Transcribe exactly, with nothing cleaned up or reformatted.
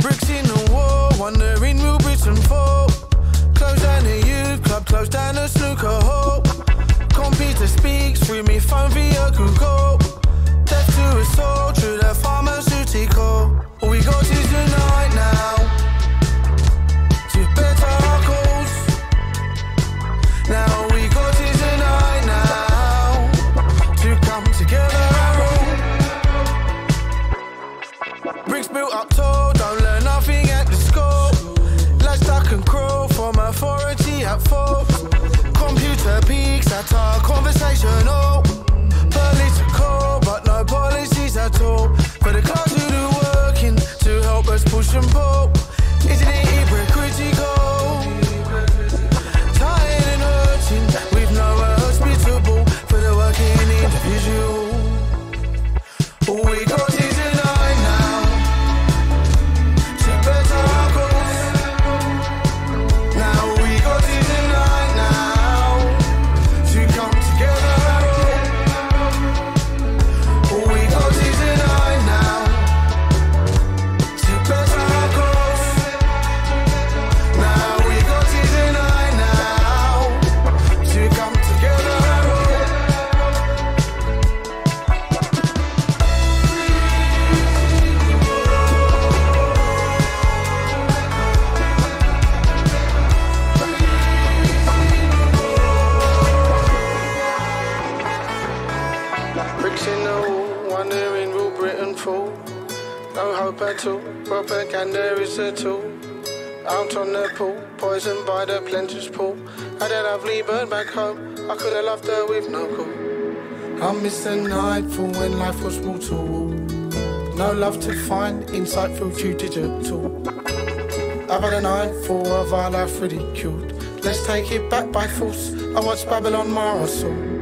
Bricks in the wall, wandering real bricks and fall. Close down the youth club, close down the snooker hall. Computer speaks through me, phone via Google. Death to us all, through the pharmaceutical. All we got is the night now to better our cause. Now all we got is the night now to come together and roll. Bricks built up tall, don't let authority at fault. Computer peaks that are conversational, political, but no policies at all. For the class who do working to help us push and pull. Isn't it hypocritical? Tired and hurting with nowhere hospitable for the working individual. All we got is an eye now to better our goals. Bricks in the wall, wandering rule, Britain fall. No hope at all, propaganda is a tool. Out on the pool, poisoned by the plenteous pool. Had a lovely bird back home, I could have loved her with no call. I miss the nightfall when life was wall to wall. No love to find, insight through due digital. I've had a nightfall of our life ridiculed. Let's take it back by force, I watched Babylon Marosol.